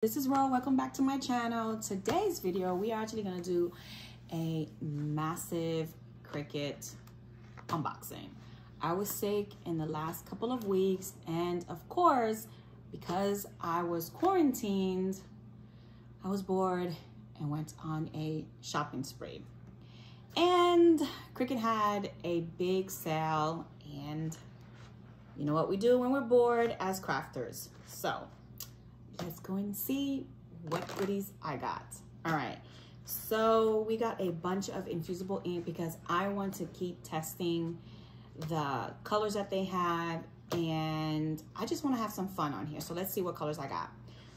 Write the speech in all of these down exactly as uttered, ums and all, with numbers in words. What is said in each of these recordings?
This is Ro, welcome back to my channel. Today's video, we are actually gonna do a massive Cricut unboxing. I was sick in the last couple of weeks, and of course, because I was quarantined, I was bored and went on a shopping spree. And Cricut had a big sale, and you know what we do when we're bored as crafters. So, let's go and see what goodies I got. All right, so we got a bunch of Infusible Ink because I want to keep testing the colors that they have, and I just want to have some fun on here. So let's see what colors I got.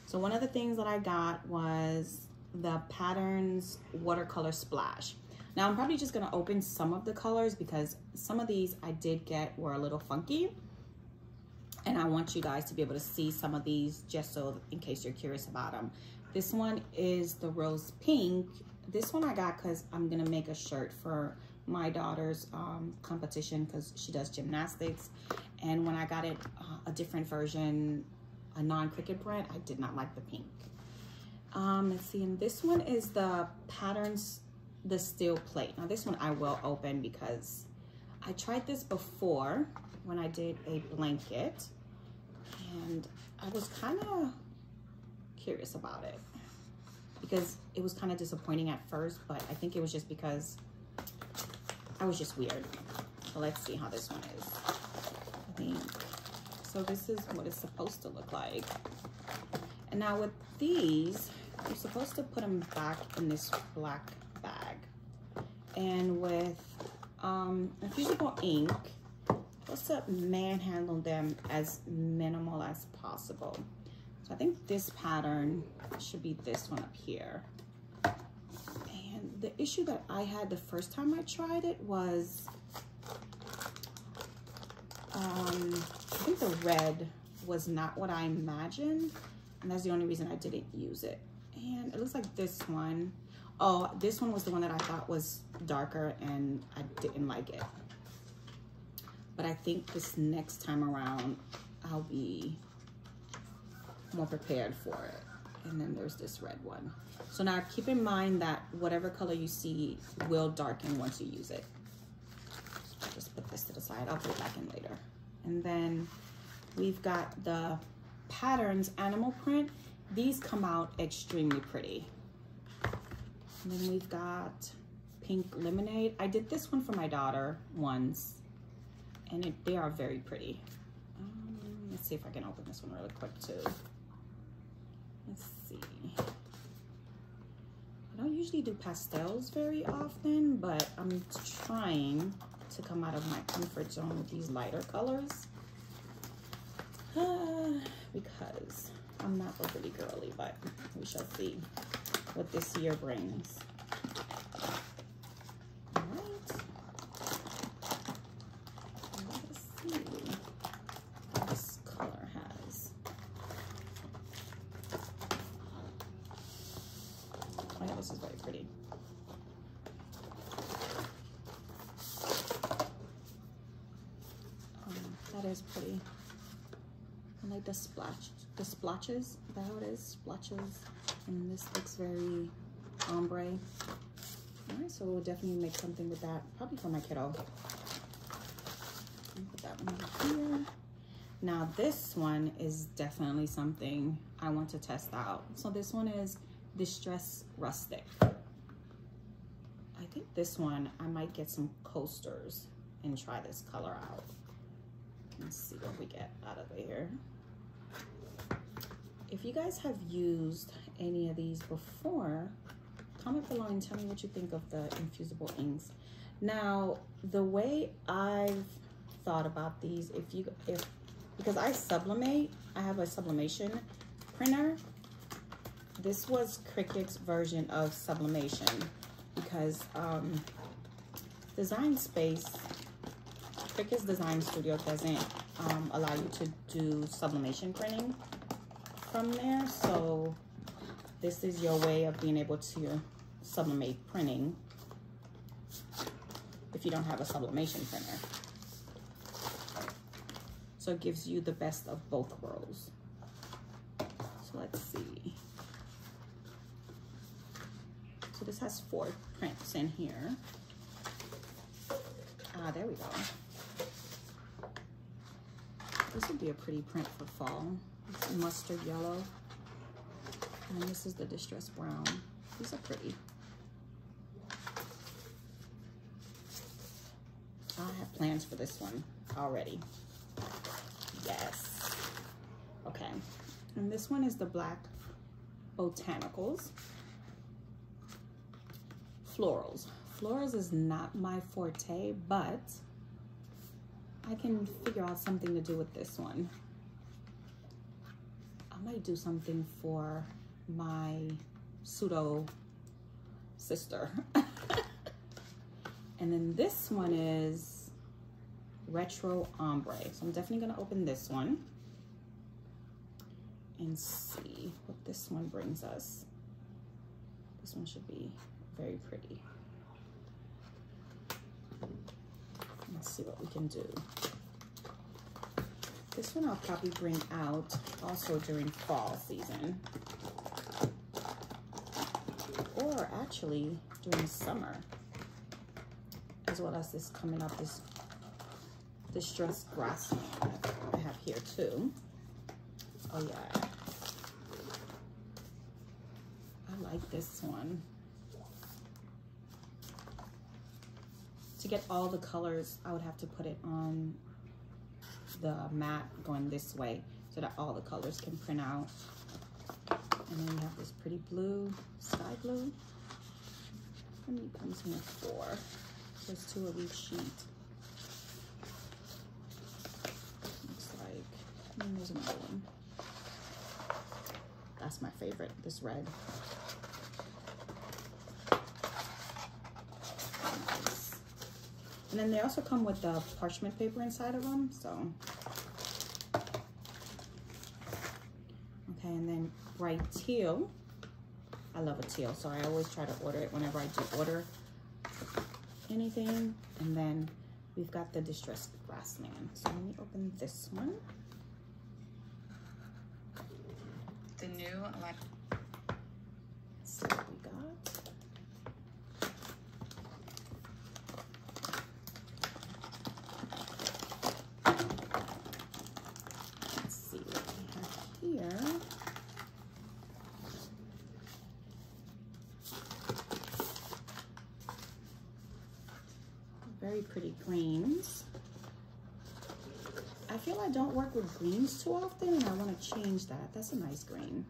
So one of the things that I got was the Patterns Watercolor Splash. Now I'm probably just going to open some of the colors because some of these I did get were a little funky. And I want you guys to be able to see some of these just so in case you're curious about them. This one is the Rose Pink. This one I got because I'm going to make a shirt for my daughter's um, competition because she does gymnastics. And when I got it, uh, a different version, a non-Cricut print, I did not like the pink. Um, let's see. And this one is the Patterns, the Steel Plate. Now this one I will open because I tried this before when I did a blanket, and I was kind of curious about it because it was kind of disappointing at first, but I think it was just because I was just weird. So let's see how this one is. I think so. This is what it's supposed to look like. And now with these, you're supposed to put them back in this black bag. And with um, Infusible Ink, also manhandle them as minimal as possible. So I think this pattern should be this one up here. And the issue that I had the first time I tried it was, um, I think the red was not what I imagined, and that's the only reason I didn't use it. And it looks like this one. Oh, this one was the one that I thought was darker, and I didn't like it. But I think this next time around, I'll be more prepared for it. And then there's this red one. So now keep in mind that whatever color you see will darken once you use it. Just put this to the side. I'll put it back in later. And then we've got the Patterns Animal Print. These come out extremely pretty. And then we've got Pink Lemonade. I did this one for my daughter once. And it, they are very pretty. Um, let's see if I can open this one really quick too. Let's see. I don't usually do pastels very often, but I'm trying to come out of my comfort zone with these lighter colors. Uh, because I'm not overly girly, but we shall see what this year brings. This is very pretty. Um, that is pretty. I like the splash, the splotches. Is that how it is? Splotches. And this looks very ombre. All right, so we'll definitely make something with that. Probably for my kiddo. Put that one over here. Now this one is definitely something I want to test out. So this one is Distress Rustic. I think this one I might get some coasters and try this color out. Let's see what we get out of here. If you guys have used any of these before, comment below and tell me what you think of the Infusible Inks. Now the way I've thought about these, if you if because I sublimate, I have a sublimation printer. This was Cricut's version of sublimation because um, Design Space, Cricut's Design Studio doesn't um, allow you to do sublimation printing from there. So this is your way of being able to sublimate printing if you don't have a sublimation printer. So it gives you the best of both worlds. So let's see. So this has four prints in here. Ah, there we go. This would be a pretty print for fall. It's mustard yellow. And this is the distressed brown. These are pretty. I have plans for this one already. Yes. Okay. And this one is the black botanicals. Florals. Florals is not my forte, but I can figure out something to do with this one. I might do something for my pseudo sister. And then this one is retro ombre. So I'm definitely gonna open this one and see what this one brings us. This one should be very pretty. Let's see what we can do. This one I'll probably bring out also during fall season. Or actually during summer. As well as this coming up, this distressed grass I have here too. Oh yeah, I like this one. To get all the colors, I would have to put it on the mat going this way so that all the colors can print out. And then we have this pretty blue, sky blue. How many comes in four? There's two of each sheet. Looks like, and there's another one. That's my favorite, this red. Nice. And then they also come with the parchment paper inside of them, so. Okay, and then bright teal. I love a teal, so I always try to order it whenever I do order anything. And then we've got the distressed grassland. So let me open this one. The new like let's see what we got. Let's see what we have here. Very pretty greens. I feel I don't work with greens too often, and I want to change that. That's a nice green.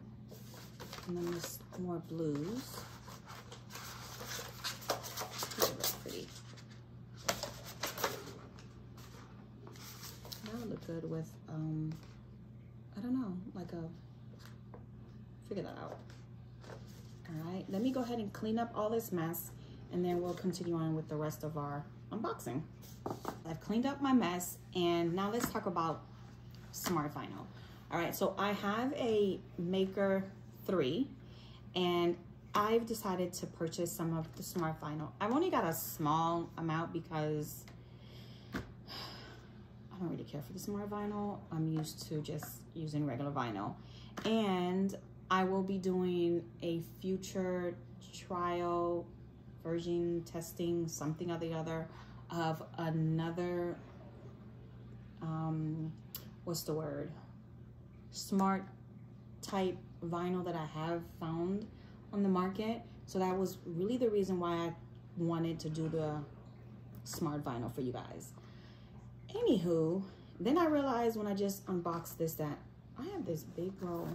And then there's more blues. These are very pretty. That would look good with, um, I don't know, like a, figure that out. All right, let me go ahead and clean up all this mess, and then we'll continue on with the rest of our unboxing. I've cleaned up my mess, and now let's talk about Smart Vinyl. All right, so I have a Maker three, and I've decided to purchase some of the Smart Vinyl. I've only got a small amount because I don't really care for the Smart Vinyl. I'm used to just using regular vinyl. And I will be doing a future trial version testing, something or the other, of another, um, what's the word? Smart type vinyl that I have found on the market. So that was really the reason why I wanted to do the Smart Vinyl for you guys. Anywho, then I realized when I just unboxed this that I have this big roll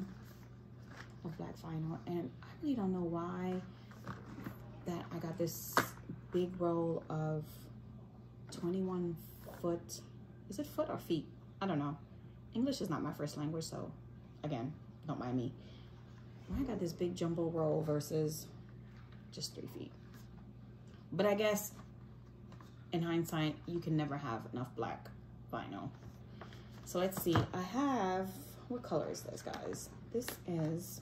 of black vinyl, and I really don't know why that I got this big roll of twenty-one foot, is it foot or feet? I don't know. English is not my first language, so again, don't mind me. I got this big jumbo roll versus just three feet. But I guess in hindsight, you can never have enough black vinyl. So let's see, I have, what color is this, guys? This is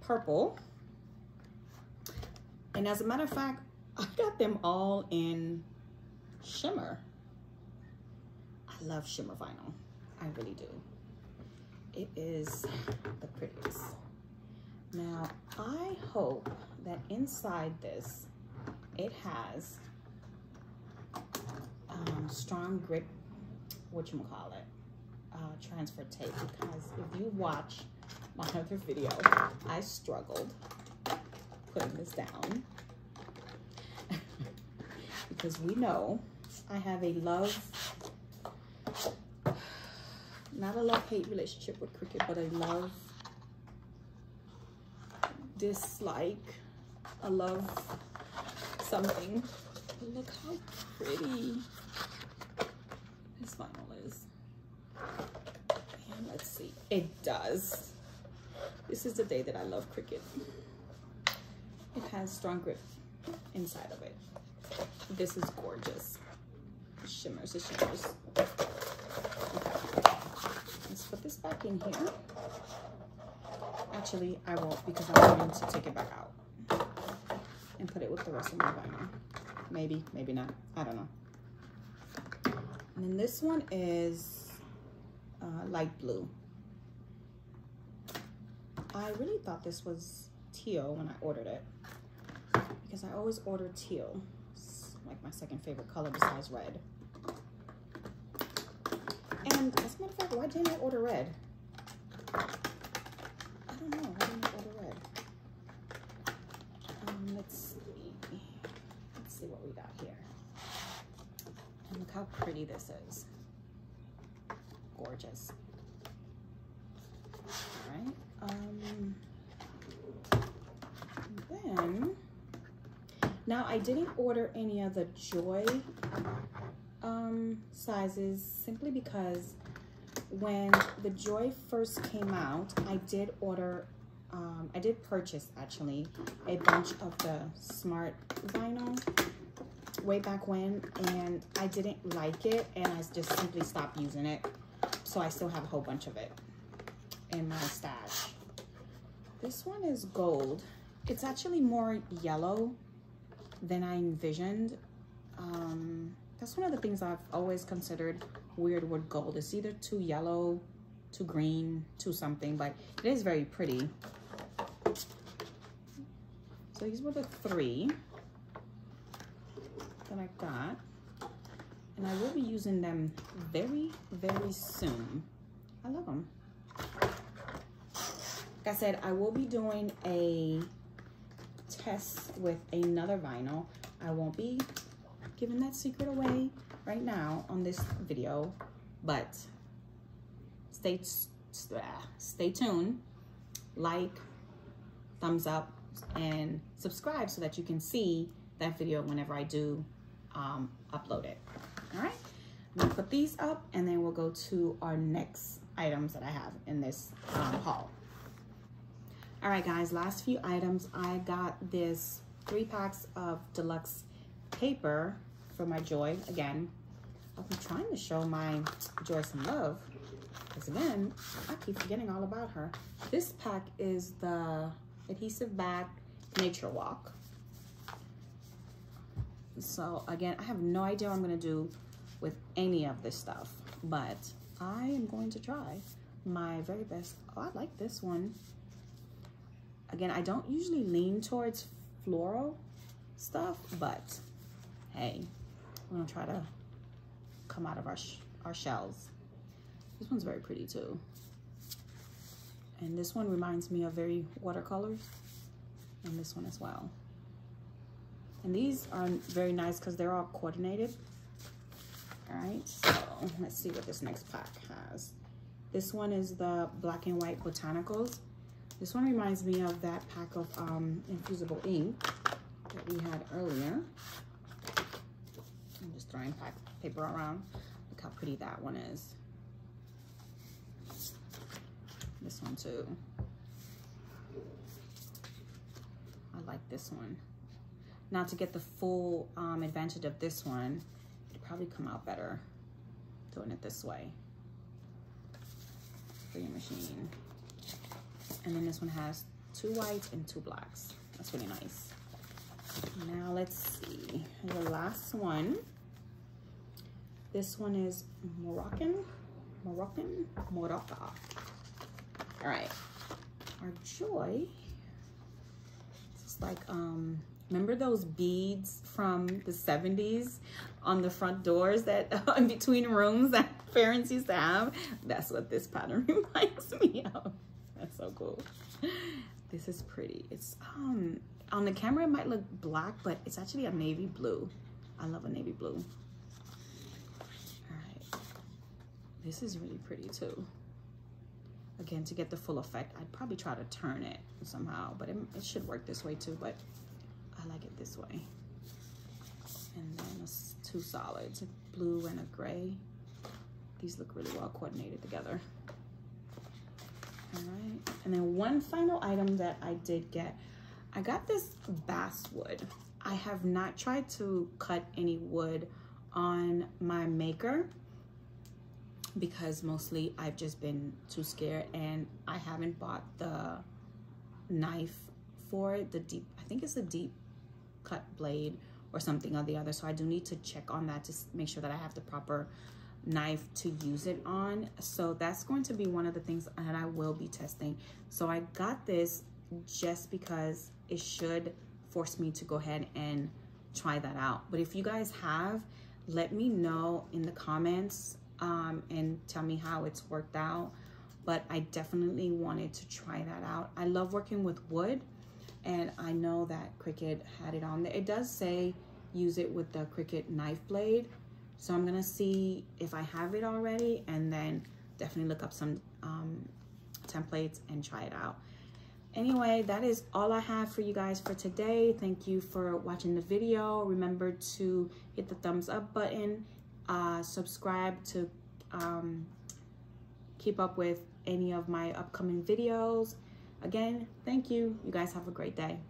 purple. And as a matter of fact, I got them all in shimmer. I love shimmer vinyl. I really do. It is the prettiest. Now, I hope that inside this, it has um, strong grip, whatchamacallit, uh, transfer tape, because if you watch my other video, I struggled putting this down because we know I have a love, not a love-hate relationship with Cricut, but a love dislike, a love something. Look how pretty this vinyl is. And let's see, it does. This is the day that I love Cricut. It has strong grip inside of it. This is gorgeous. It shimmers, it shimmers. Okay. Let's put this back in here. Actually, I won't, because I'm going to take it back out and put it with the rest of my vinyl. Maybe, maybe not. I don't know. And then this one is uh, light blue. I really thought this was teal when I ordered it, because I always order teal. It's like my second favorite color besides red. And as a matter of fact, why didn't I order red? I don't know. Why didn't I order red? Um, let's see. Let's see what we got here. And look how pretty this is. Gorgeous. All right. Um, then, now I didn't order any of the Joy um, sizes, simply because when the Joy first came out, I did order, um, I did purchase actually a bunch of the Smart vinyl way back when, and I didn't like it, and I just simply stopped using it. So I still have a whole bunch of it in my stash. This one is gold. It's actually more yellow than I envisioned. Um, that's one of the things I've always considered weird with gold. It's either too yellow, too green, too something, but it is very pretty. So these were the three that I got, and I will be using them very, very soon. I love them. Like I said, I will be doing a test with another vinyl. I won't be giving that secret away right now on this video, but stay stay tuned, like, thumbs up, and subscribe so that you can see that video whenever I do um, upload it. All right, I'm gonna put these up, and then we'll go to our next items that I have in this um, haul. All right, guys, last few items. I got this three packs of deluxe paper for my Joy. Again, I'll be trying to show my Joy some love, because again, I keep forgetting all about her. This pack is the adhesive back nature walk. So again, I have no idea what I'm gonna do with any of this stuff, but I am going to try my very best. Oh, I like this one. Again, I don't usually lean towards floral stuff, but hey, we're gonna try to come out of our, sh our shells. This one's very pretty too. And this one reminds me of very watercolors, and this one as well. And these are very nice because they're all coordinated. All right, so let's see what this next pack has. This one is the black and white botanicals. This one reminds me of that pack of um, Infusible Ink that we had earlier. I'm just throwing pack paper around. Look how pretty that one is. This one too. I like this one. Now, to get the full um, advantage of this one, it'd probably come out better doing it this way for your machine. And then this one has two whites and two blacks. That's really nice. Now let's see, the last one. This one is Moroccan, Moroccan, Morocca. All right, our Joy. This is like, um, remember those beads from the seventies on the front doors that uh, in between rooms that parents used to have? That's what this pattern reminds me of. That's so cool. This is pretty. It's, um, on the camera it might look black, but it's actually a navy blue. I love a navy blue. All right. This is really pretty too. Again, to get the full effect, I'd probably try to turn it somehow, but it, it should work this way too, but I like it this way. And then it's two solids, a blue and a gray. These look really well coordinated together. All right, and then one final item that I did get, I got this basswood. I have not tried to cut any wood on my Maker, because mostly I've just been too scared, and I haven't bought the knife for it, the deep, I think it's a deep cut blade or something or the other. So I do need to check on that to make sure that I have the proper knife to use it on. So that's going to be one of the things that I will be testing. So I got this just because it should force me to go ahead and try that out. But if you guys have, let me know in the comments Um, and tell me how it's worked out. But I definitely wanted to try that out. I love working with wood, and I know that Cricut had it on there. It does say use it with the Cricut knife blade. So I'm gonna see if I have it already, and then definitely look up some um, templates and try it out. Anyway, that is all I have for you guys for today. Thank you for watching the video. Remember to hit the thumbs up button. Uh, subscribe to um, keep up with any of my upcoming videos. Again, thank you. You guys have a great day.